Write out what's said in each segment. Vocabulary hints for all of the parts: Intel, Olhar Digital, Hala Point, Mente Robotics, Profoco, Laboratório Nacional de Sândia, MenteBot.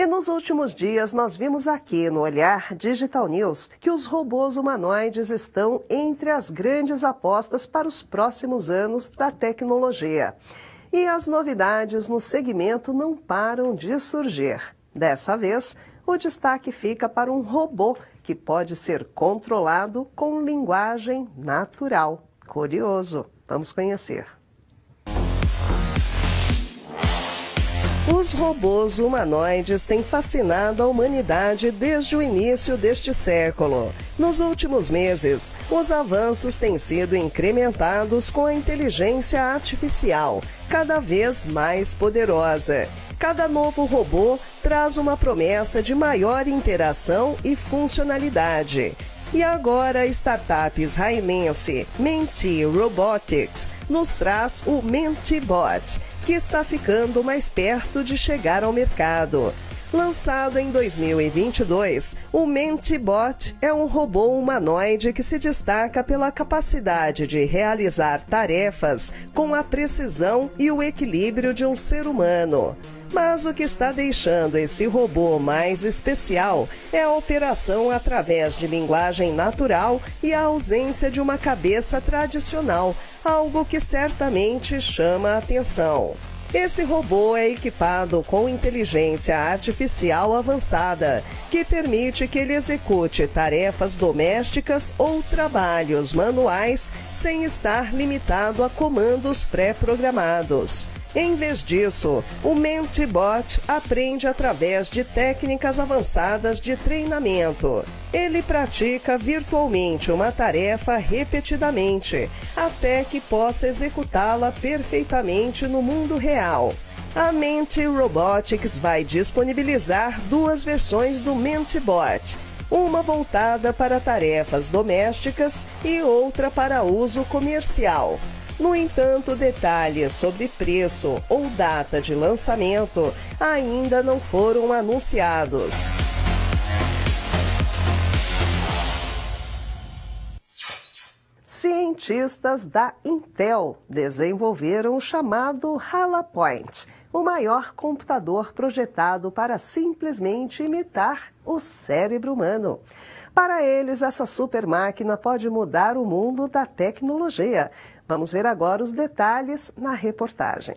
E nos últimos dias nós vimos aqui no Olhar Digital News que os robôs humanoides estão entre as grandes apostas para os próximos anos da tecnologia. E as novidades no segmento não param de surgir. Dessa vez, o destaque fica para um robô que pode ser controlado com linguagem natural. Curioso, vamos conhecer. Os robôs humanoides têm fascinado a humanidade desde o início deste século. Nos últimos meses, os avanços têm sido incrementados com a inteligência artificial, cada vez mais poderosa. Cada novo robô traz uma promessa de maior interação e funcionalidade. E agora a startup israelense Mente Robotics nos traz o MenteBot, que está ficando mais perto de chegar ao mercado. Lançado em 2022, o MenteBot é um robô humanoide que se destaca pela capacidade de realizar tarefas com a precisão e o equilíbrio de um ser humano. Mas o que está deixando esse robô mais especial é a operação através de linguagem natural e a ausência de uma cabeça tradicional, algo que certamente chama a atenção. Esse robô é equipado com inteligência artificial avançada, que permite que ele execute tarefas domésticas ou trabalhos manuais sem estar limitado a comandos pré-programados. Em vez disso, o MenteBot aprende através de técnicas avançadas de treinamento. Ele pratica virtualmente uma tarefa repetidamente, até que possa executá-la perfeitamente no mundo real. A Mente Robotics vai disponibilizar duas versões do MenteBot, uma voltada para tarefas domésticas e outra para uso comercial. No entanto, detalhes sobre preço ou data de lançamento ainda não foram anunciados. Cientistas da Intel desenvolveram o chamado Hala Point, o maior computador projetado para simplesmente imitar o cérebro humano. Para eles, essa super máquina pode mudar o mundo da tecnologia. Vamos ver agora os detalhes na reportagem.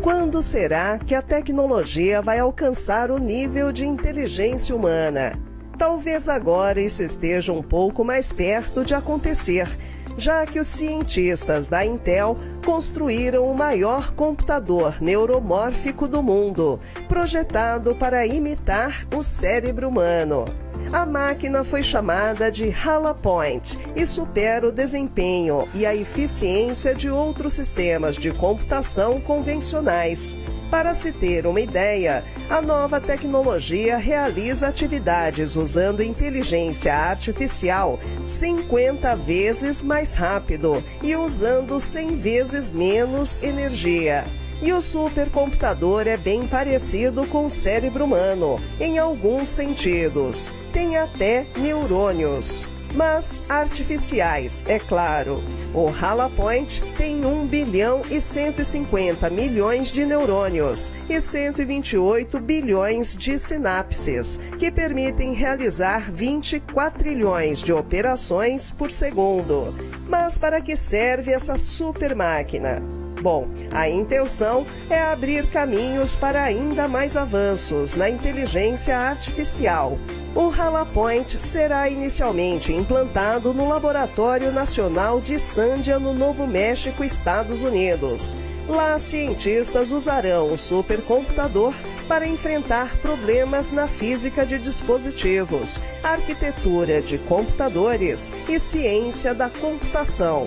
Quando será que a tecnologia vai alcançar o nível de inteligência humana? Talvez agora isso esteja um pouco mais perto de acontecer, já que os cientistas da Intel construíram o maior computador neuromórfico do mundo, projetado para imitar o cérebro humano. A máquina foi chamada de Hala Point e supera o desempenho e a eficiência de outros sistemas de computação convencionais. Para se ter uma ideia, a nova tecnologia realiza atividades usando inteligência artificial 50 vezes mais rápido e usando 100 vezes menos energia. E o supercomputador é bem parecido com o cérebro humano, em alguns sentidos. Tem até neurônios, mas artificiais, é claro. O Hala Point tem 1 bilhão e 150 milhões de neurônios e 128 bilhões de sinapses, que permitem realizar 20 quatrilhões de operações por segundo. Mas para que serve essa super máquina? Bom, a intenção é abrir caminhos para ainda mais avanços na inteligência artificial. O Hala Point será inicialmente implantado no Laboratório Nacional de Sândia, no Novo México, Estados Unidos. Lá, cientistas usarão o supercomputador para enfrentar problemas na física de dispositivos, arquitetura de computadores e ciência da computação.